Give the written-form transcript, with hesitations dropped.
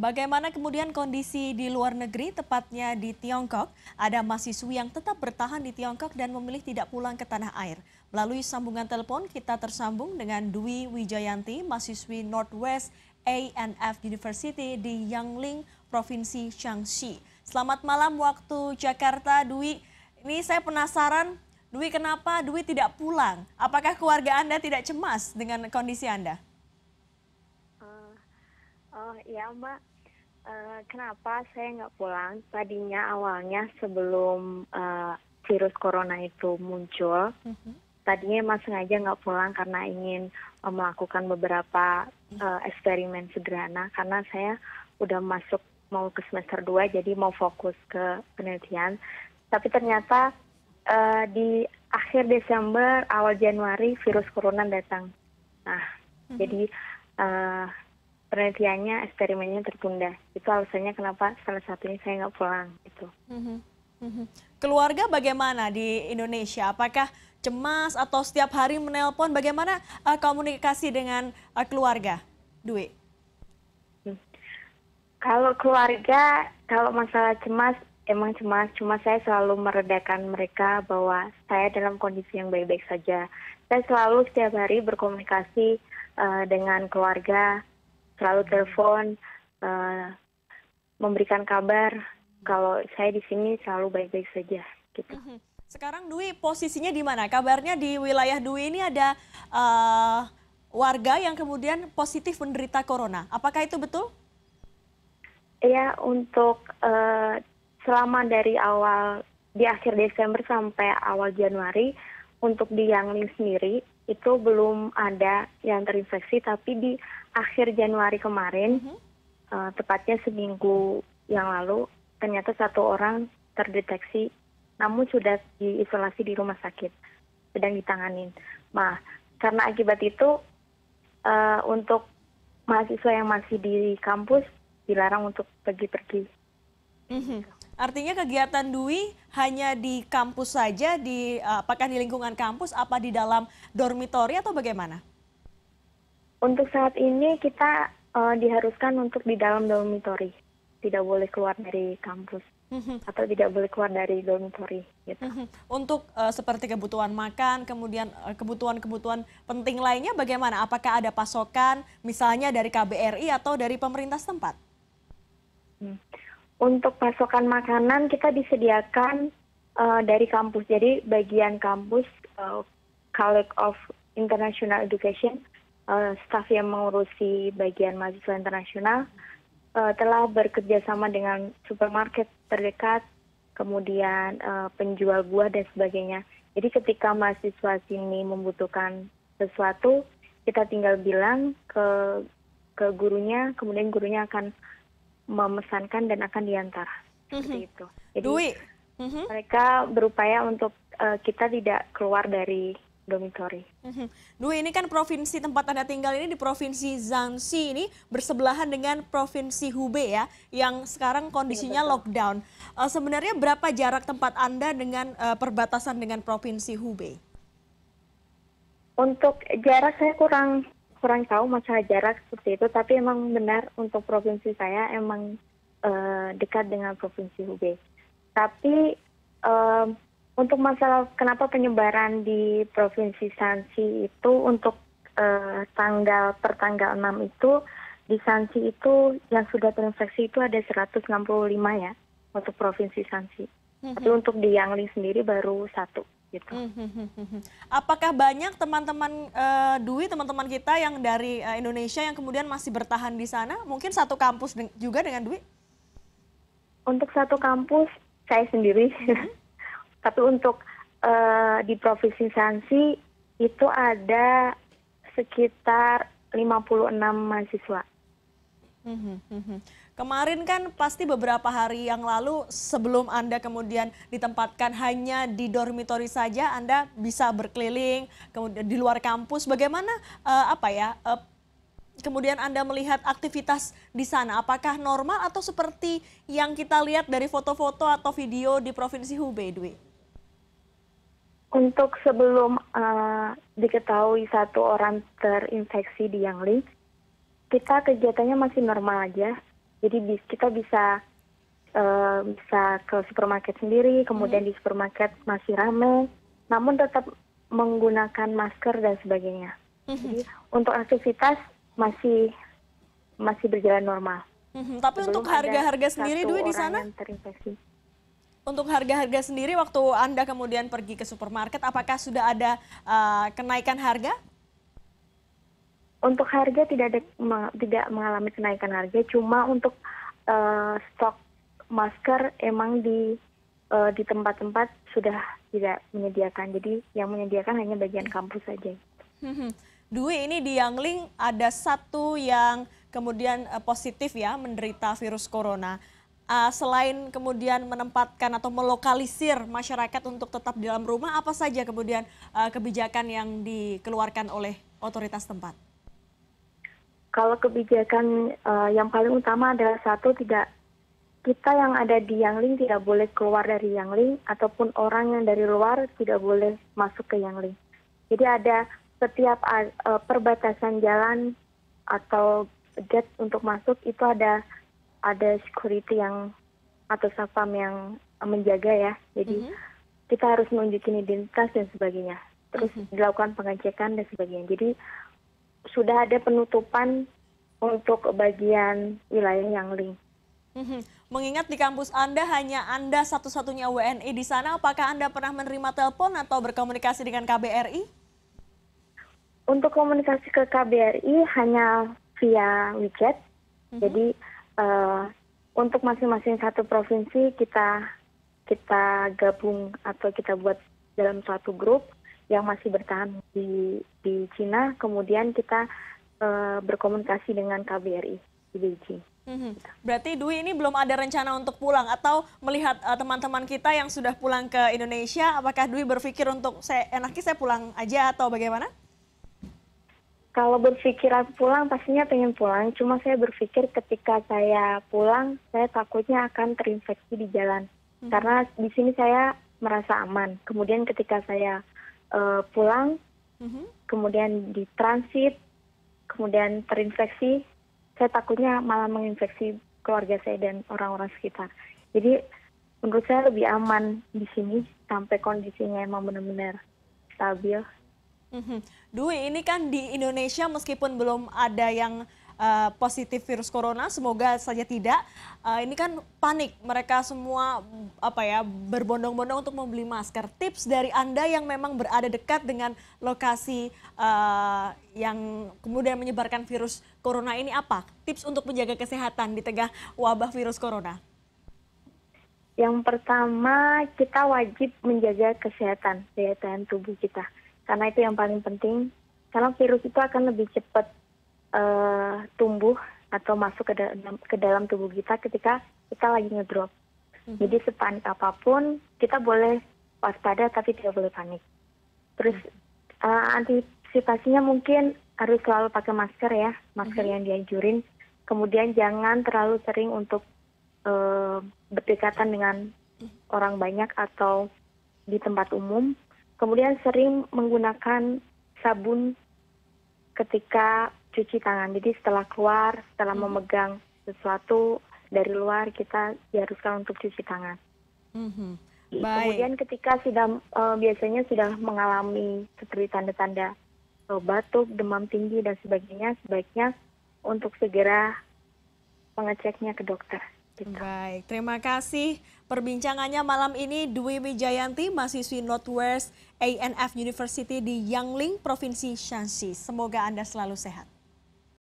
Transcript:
Bagaimana kemudian kondisi di luar negeri, tepatnya di Tiongkok? Ada mahasiswi yang tetap bertahan di Tiongkok dan memilih tidak pulang ke tanah air. Melalui sambungan telepon, kita tersambung dengan Dwi Wijayanti, mahasiswi Northwest A&F University di Yangling, Provinsi Shaanxi. Selamat malam waktu Jakarta, Dwi. Ini saya penasaran, Dwi, kenapa Dwi tidak pulang? Apakah keluarga Anda tidak cemas dengan kondisi Anda? Oh iya Mbak, kenapa saya nggak pulang? Tadinya awalnya sebelum virus corona itu muncul, tadinya emang sengaja nggak pulang karena ingin melakukan beberapa eksperimen sederhana. Karena saya udah masuk mau ke semester 2, jadi mau fokus ke penelitian. Tapi ternyata di akhir Desember, awal Januari virus corona datang. Nah, jadi penelitiannya, eksperimennya tertunda. Itu alasannya kenapa salah satunya saya nggak pulang. Gitu. Keluarga bagaimana di Indonesia? Apakah cemas atau setiap hari menelpon? Bagaimana komunikasi dengan keluarga, Dwi? Kalau keluarga, kalau masalah cemas, emang cemas. Cuma saya selalu meredakan mereka bahwa saya dalam kondisi yang baik-baik saja. Saya selalu setiap hari berkomunikasi dengan keluarga, selalu telepon, memberikan kabar kalau saya di sini selalu baik-baik saja. Gitu. Sekarang Dwi posisinya di mana? Kabarnya di wilayah Dwi ini ada warga yang kemudian positif menderita corona. Apakah itu betul? Iya, untuk selama dari awal di akhir Desember sampai awal Januari, untuk di Yangling sendiri itu belum ada yang terinfeksi, tapi di akhir Januari kemarin, tepatnya seminggu yang lalu, ternyata satu orang terdeteksi, namun sudah diisolasi di rumah sakit, sedang ditanganin. Nah, karena akibat itu, untuk mahasiswa yang masih di kampus dilarang untuk pergi-pergi. Artinya kegiatan Dwi hanya di kampus saja, apakah di lingkungan kampus, apa di dalam dormitori atau bagaimana? Untuk saat ini kita diharuskan untuk di dalam dormitori, tidak boleh keluar dari kampus atau tidak boleh keluar dari dormitori. Gitu. Untuk seperti kebutuhan makan, kemudian kebutuhan-kebutuhan penting lainnya bagaimana? Apakah ada pasokan misalnya dari KBRI atau dari pemerintah setempat? Untuk pasokan makanan kita disediakan dari kampus. Jadi bagian kampus, College of International Education, staf yang mengurusi bagian mahasiswa internasional, telah bekerjasama dengan supermarket terdekat, kemudian penjual buah dan sebagainya. Jadi ketika mahasiswa sini membutuhkan sesuatu, kita tinggal bilang ke gurunya, kemudian gurunya akan memesankan dan akan diantar. Seperti itu. Jadi mereka berupaya untuk kita tidak keluar dari dormitori. Dwi, ini kan provinsi tempat Anda tinggal ini di Provinsi Shaanxi ini bersebelahan dengan Provinsi Hubei ya, yang sekarang kondisinya lockdown. Sebenarnya berapa jarak tempat Anda dengan perbatasan dengan Provinsi Hubei? Untuk jarak saya kurang tahu masalah jarak seperti itu, tapi emang benar untuk provinsi saya emang dekat dengan Provinsi Hubei. Tapi untuk masalah kenapa penyebaran di Provinsi Shaanxi itu untuk per tanggal 6 itu, di Shaanxi itu yang sudah terinfeksi itu ada 165 ya untuk Provinsi Shaanxi. Tapi untuk di Yangling sendiri baru 1. Gitu. Apakah banyak teman-teman Dwi, teman-teman kita yang dari Indonesia yang kemudian masih bertahan di sana? Mungkin satu kampus juga dengan Dwi? Untuk satu kampus saya sendiri. Tapi untuk di Provinsi Shaanxi itu ada sekitar 56 mahasiswa. Kemarin kan pasti beberapa hari yang lalu sebelum Anda kemudian ditempatkan hanya di dormitori saja, Anda bisa berkeliling kemudian di luar kampus. Bagaimana kemudian Anda melihat aktivitas di sana? Apakah normal atau seperti yang kita lihat dari foto-foto atau video di Provinsi Hubei, Dwi? Untuk sebelum diketahui satu orang terinfeksi di Yangling, kita kegiatannya masih normal aja. Jadi kita bisa ke supermarket sendiri, kemudian di supermarket masih ramai, namun tetap menggunakan masker dan sebagainya. Jadi untuk aktivitas masih berjalan normal. Tapi sebelum untuk harga-harga sendiri, Dwi, di sana? Untuk harga-harga sendiri waktu Anda kemudian pergi ke supermarket, apakah sudah ada kenaikan harga? Untuk harga tidak mengalami kenaikan harga, cuma untuk stok masker emang di tempat-tempat sudah tidak menyediakan. Jadi yang menyediakan hanya bagian kampus saja. Dwi, ini di Yangling ada satu yang kemudian positif ya, menderita virus corona. Selain kemudian menempatkan atau melokalisir masyarakat untuk tetap di dalam rumah, apa saja kemudian kebijakan yang dikeluarkan oleh otoritas tempat? Kalau kebijakan yang paling utama adalah satu, kita yang ada di Yangling tidak boleh keluar dari Yangling, ataupun orang yang dari luar tidak boleh masuk ke Yangling. Jadi ada setiap perbatasan jalan atau gate untuk masuk itu ada security yang atau satpam yang menjaga ya. Jadi kita harus menunjukkan identitas dan sebagainya. Terus dilakukan pengecekan dan sebagainya. Jadi sudah ada penutupan untuk bagian wilayah Yangling. Mengingat di kampus Anda hanya Anda satu-satunya WNI di sana, apakah Anda pernah menerima telepon atau berkomunikasi dengan KBRI? Untuk komunikasi ke KBRI hanya via WeChat. Jadi untuk masing-masing satu provinsi kita gabung atau kita buat dalam suatu grup yang masih bertahan di Cina, kemudian kita berkomunikasi dengan KBRI di Beijing. Berarti Dwi ini belum ada rencana untuk pulang, atau melihat teman-teman kita yang sudah pulang ke Indonesia, apakah Dwi berpikir untuk enaknya saya pulang aja atau bagaimana? Kalau berpikiran pulang, pastinya pengen pulang. Cuma saya berpikir ketika saya pulang, saya takutnya akan terinfeksi di jalan. Karena di sini saya merasa aman. Kemudian ketika saya pulang, kemudian di transit, kemudian terinfeksi, saya takutnya malah menginfeksi keluarga saya dan orang-orang sekitar. Jadi menurut saya lebih aman di sini sampai kondisinya emang benar-benar stabil. Dwi, ini kan di Indonesia meskipun belum ada yang positif virus corona, semoga saja tidak. Ini kan panik, mereka semua berbondong-bondong untuk membeli masker. Tips dari Anda yang memang berada dekat dengan lokasi yang kemudian menyebarkan virus corona ini apa? Tips untuk menjaga kesehatan di tengah wabah virus corona. Yang pertama, kita wajib menjaga kesehatan, daya tahan tubuh kita. Karena itu yang paling penting, karena virus itu akan lebih cepat tumbuh atau masuk ke dalam tubuh kita ketika kita lagi ngedrop. Jadi sepanik apapun, kita boleh waspada tapi tidak boleh panik. Terus antisipasinya mungkin harus selalu pakai masker ya, masker yang dianjurin. Kemudian jangan terlalu sering untuk berdekatan dengan orang banyak atau di tempat umum. Kemudian sering menggunakan sabun ketika cuci tangan. Jadi setelah keluar, setelah memegang sesuatu dari luar, kita diharuskan untuk cuci tangan. Kemudian ketika biasanya sudah mengalami seperti tanda-tanda batuk, demam tinggi, dan sebagainya, sebaiknya untuk segera mengeceknya ke dokter. Baik, terima kasih perbincangannya malam ini Dwi Wijayanti, mahasiswi Northwest A&F University di Yangling, Provinsi Shaanxi. Semoga Anda selalu sehat.